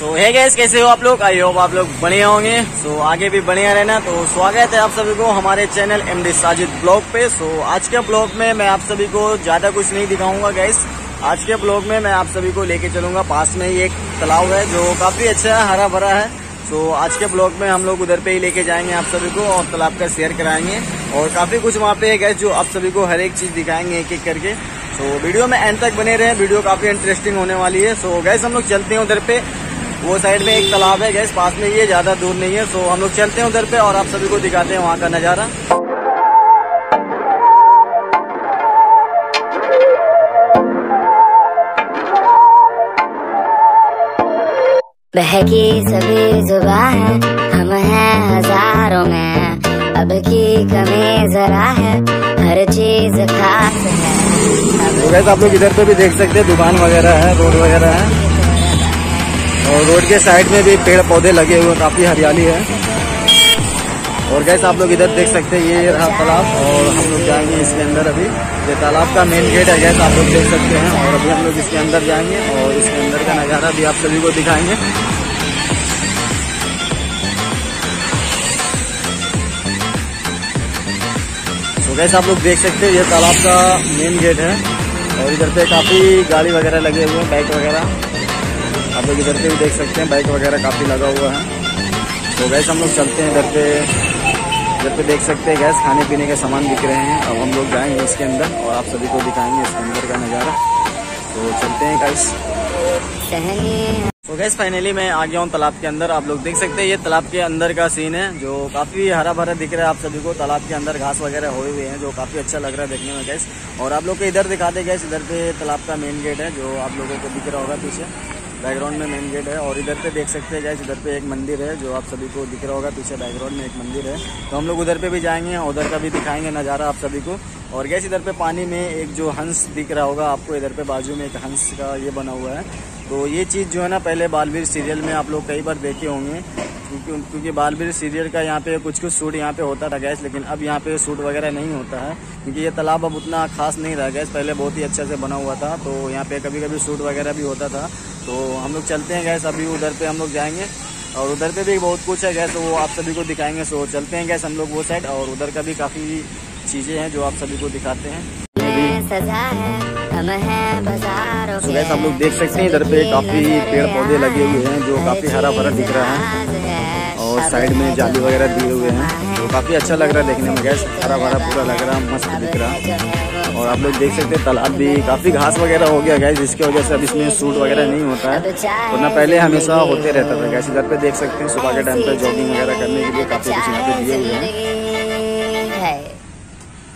तो है गाइस, कैसे हो आप लोग? आई होप आप लोग बढ़िया होंगे। सो आगे भी बढ़िया रहना। तो स्वागत है आप सभी को हमारे चैनल एमडी साजिद ब्लॉग पे। सो आज के ब्लॉग में मैं आप सभी को ज्यादा कुछ नहीं दिखाऊंगा गाइस। आज के ब्लॉग में मैं आप सभी को लेके चलूंगा, पास में ही एक तालाब है जो काफी अच्छा है, हरा भरा है। तो आज के ब्लॉग में हम लोग उधर पे ही लेके जाएंगे आप सभी को और तालाब का शेयर कराएंगे और काफी कुछ वहाँ पे है गाइस जो आप सभी को हर एक चीज दिखाएंगे एक एक करके। तो वीडियो में एंड तक बने रहे, वीडियो काफी इंटरेस्टिंग होने वाली है। सो गाइस हम लोग चलते हैं उधर पे, वो साइड में एक तालाब है गैस, पास में ही है, ज्यादा दूर नहीं है। सो हम लोग चलते हैं उधर पे और आप सभी को दिखाते हैं वहाँ का नजारा। बहकी सभी जुबा है, हम हैं हजारों में, अब की कमी जरा है, हर चीज खास है। तो गैस आप लोग इधर पे भी देख सकते हैं, दुकान वगैरह है, रोड वगैरह है और रोड के साइड में भी पेड़ पौधे लगे हुए, काफी हरियाली है। और गैस आप लोग इधर देख सकते हैं, ये रहा तालाब और हम लोग जाएंगे इसके अंदर। अभी ये तालाब का मेन गेट है गैस, आप लोग देख सकते हैं। और अभी हम लोग इसके अंदर जाएंगे और इसके अंदर का नज़ारा भी आप सभी को दिखाएंगे। तो गैस आप लोग देख सकते हैं, ये तालाब का मेन गेट है और इधर पे काफी गाड़ी वगैरह लगे हुए हैं, बाइक वगैरह आप लोग इधर पे भी देख सकते हैं, बाइक वगैरह काफ़ी लगा हुआ है। तो गैस हम लोग चलते हैं इधर पे। इधर पे देख सकते हैं गैस, खाने पीने के सामान बिक रहे हैं। अब हम लोग जाएंगे इसके अंदर और आप सभी को दिखाएंगे इसके अंदर का नज़ारा। तो चलते हैं गैस। तो गैस फाइनली मैं आ गया हूँ तालाब के अंदर। आप लोग देख सकते हैं ये तालाब के अंदर का सीन है जो काफ़ी हरा भरा दिख रहा है आप सभी को। तालाब के अंदर घास वगैरह हुए हुए हैं जो काफ़ी अच्छा लग रहा है देखने में गैस। और आप लोग को इधर दिखा दे गैस, इधर पे तालाब का मेन गेट है जो आप लोगों को दिख रहा होगा पीछे बैकग्राउंड में मेन गेट है। और इधर पे देख सकते हैं गाइस, इधर पे एक मंदिर है जो आप सभी को दिख रहा होगा पीछे बैकग्राउंड में एक मंदिर है। तो हम लोग उधर पे भी जाएंगे, उधर का भी दिखाएंगे नज़ारा आप सभी को। और गाइस इधर पे पानी में एक जो हंस दिख रहा होगा आपको, इधर पे बाजू में एक हंस का ये बना हुआ है। तो ये चीज़ जो है ना, पहले बालवीर सीरियल में आप लोग कई बार देखे होंगे, क्योंकि बालवीर सीरियल का यहाँ पे कुछ कुछ शूट यहाँ पे होता था गैस, लेकिन अब यहाँ पे शूट वगैरह नहीं होता है क्योंकि ये तालाब अब उतना खास नहीं रहा गैस, पहले बहुत ही अच्छा से बना हुआ था। तो यहाँ पे कभी कभी शूट वगैरह भी होता था। तो हम लोग चलते हैं गैस, अभी उधर पे हम लोग जाएंगे और उधर पे भी बहुत कुछ है गैस, तो वो आप सभी को दिखाएंगे। सो चलते हैं गैस हम लोग वो साइड, और उधर का भी काफ़ी चीज़ें हैं जो आप सभी को दिखाते हैं। तो गैस आप लोग देख सकते हैं इधर पे काफ़ी पेड़ पौधे लगे हुए हैं जो काफ़ी हरा भरा दिख रहा है और साइड में जाली वगैरह दिए हुए हैं, तो काफ़ी अच्छा लग रहा है देखने में गैस, हरा भरा पूरा लग रहा है, मस्त दिख रहा है। और आप लोग देख सकते हैं तालाब भी काफ़ी घास वगैरह हो गया गैस, जिसकी वजह से अब इसमें शूट वगैरह नहीं होता है, वरना पहले हमेशा होते रहता था गैस। इधर पे देख सकते हैं सुबह के टाइम पर जॉगिंग वगैरह करने के लिए काफ़ी कुछ यहाँ पे दिए हुए हैं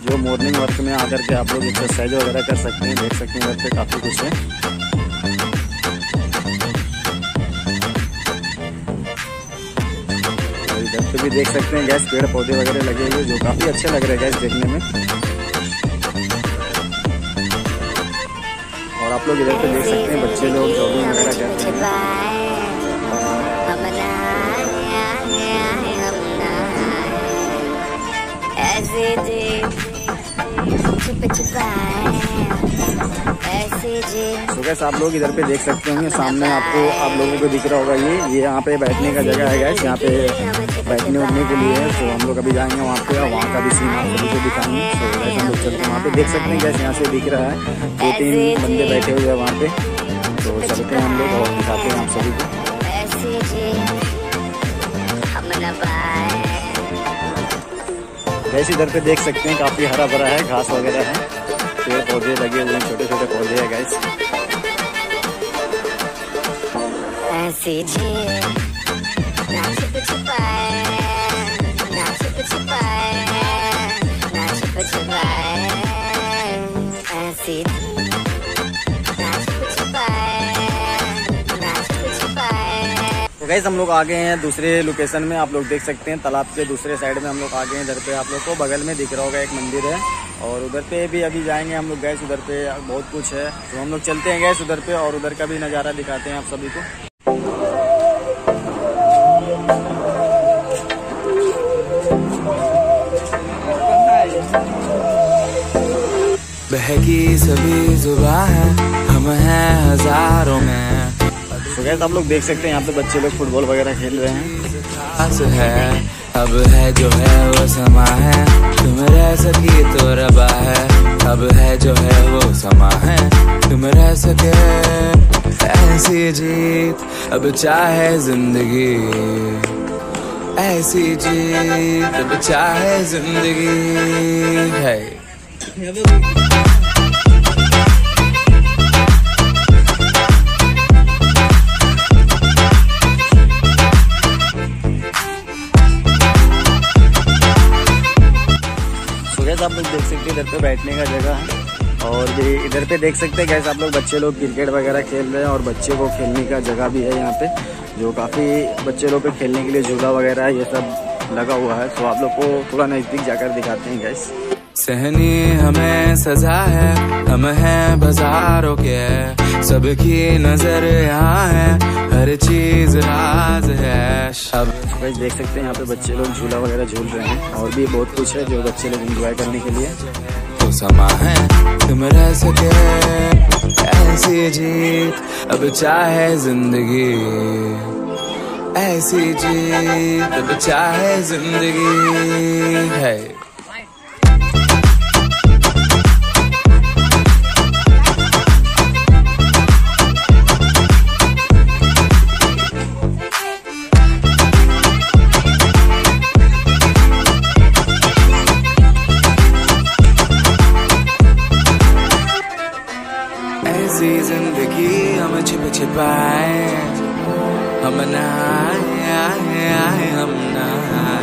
जो मॉर्निंग वॉक में आकर के आप लोग एक्सरसाइज वगैरह कर सकते हैं। देख सकते हैं इधर पे काफ़ी कुछ है। और इधर पे भी देख सकते हैं गैस पेड़ पौधे वगैरह लगे हुए जो काफ़ी अच्छे लग रहे हैं गैस देखने में। और आप लोग इधर पे देख सकते हैं बच्चे लोग जॉगिंग वगैरह करते हैं। तो गैस आप लोग इधर पे देख सकते होंगे, सामने आपको आप लोगों को दिख रहा होगा ये यहाँ पे बैठने का जगह है गैस, यहाँ पे बैठने उठने के लिए है। तो हम लोग अभी जाएंगे वहाँ पे और वहाँ का भी सीन आप सभी को दिखाएंगे। तो गैस हम लोग चलते हैं वहाँ पे, देख सकते हैं गैस यहाँ से दिख रहा है 2-3 बंदे बैठे हुए हैं वहाँ पे। तो चलते हैं हम लोग और दिखाते हैं आप सभी को। वैसे इधर पे देख सकते हैं काफ़ी हरा भरा है, घास वगैरह है, पेड़ पौधे लगे हुए हैं, छोटे छोटे पौधे हैं गैस। गैस हम लोग आ गए हैं दूसरे लोकेशन में। आप लोग देख सकते हैं तालाब के दूसरे साइड में हम लोग आ गए हैं। इधर पे आप लोग को बगल में दिख रहा होगा एक मंदिर है और उधर पे भी अभी जाएंगे हम लोग गैस, उधर पे बहुत कुछ है। तो हम लोग चलते हैं गैस उधर पे और उधर का भी नज़ारा दिखाते हैं आप सभी को। बहकी सभी जुबा है, हम हैं हजारों में, तो गैस आप लोग देख सकते हैं यहाँ पे बच्चे लोग फुटबॉल वगैरह खेल रहे हैं। अब है जो है वो समा है, तुम रह सके तो रबा है। अब है जो है वो समा है, तुम रह सके ऐसी जीत। अब चाहे जिंदगी ऐसी जीत, अब चाहे जिंदगी है। So guys आप लोग देख सकते हैं इधर पे बैठने का जगह है और ये इधर पे देख सकते हैं guys आप लोग बच्चे लोग क्रिकेट वगैरह खेल रहे हैं और बच्चे को खेलने का जगह भी है यहाँ पे, जो काफ़ी बच्चे लोग पे खेलने के लिए झूला वगैरह ये सब लगा हुआ है। तो आप लोग को थोड़ा नज़दीक जाकर दिखाते हैं गैस। सहनी हमें सजा है, हम हैं बाजारों के, सबकी नज़र यहाँ है, हर चीज़ राज है। अब गैस देख सकते हैं यहाँ पे बच्चे लोग झूला वगैरह झूल रहे हैं और भी बहुत कुछ है जो बच्चे लोग इंजॉय करने के लिए। तो समा है तुम रह सके ऐसी जीत, अब चाहे जिंदगी ऐसी जीत, अब चाहे जिंदगी है। ऐसी जिंदगी हम छिप छिपाए, हम ना आए, हम ना।